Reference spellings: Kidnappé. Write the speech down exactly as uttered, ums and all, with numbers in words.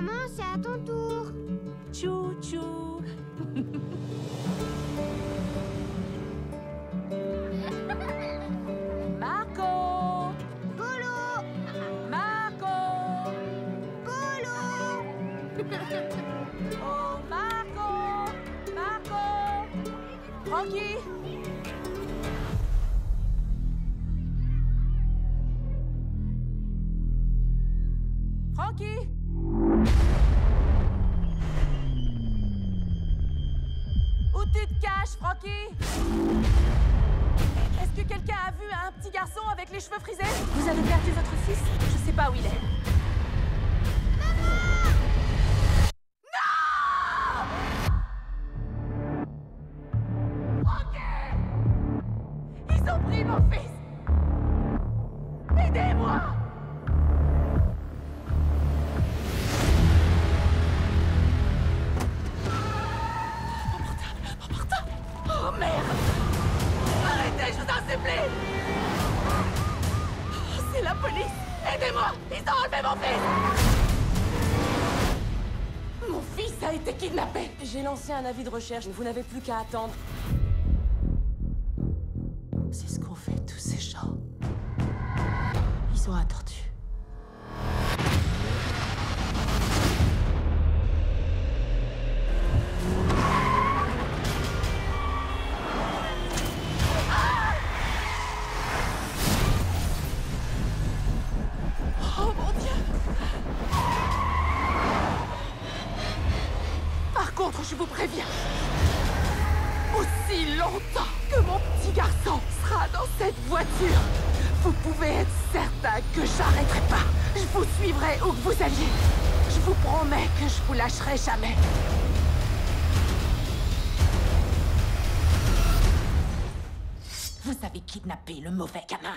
Maman, c'est à ton tour. Tchou-tchou. Marco. Polo. Marco. Polo. Oh, Marco. Marco. Rocky. Rocky. Où tu te caches, Rocky? Est-ce que quelqu'un a vu un petit garçon avec les cheveux frisés? Vous avez perdu votre fils? Je sais pas où il est. Maman! Non! Rocky! Ils ont pris mon fils! Aidez-moi! C'est la police! Aidez-moi! Ils ont enlevé mon fils! Mon fils a été kidnappé! J'ai lancé un avis de recherche, vous n'avez plus qu'à attendre. C'est ce qu'ont fait tous ces gens. Ils ont attendu. Je vous préviens, aussi longtemps que mon petit garçon sera dans cette voiture, vous pouvez être certain que j'arrêterai pas. Je vous suivrai où que vous alliez. Je vous promets que je vous lâcherai jamais. Vous avez kidnappé le mauvais gamin.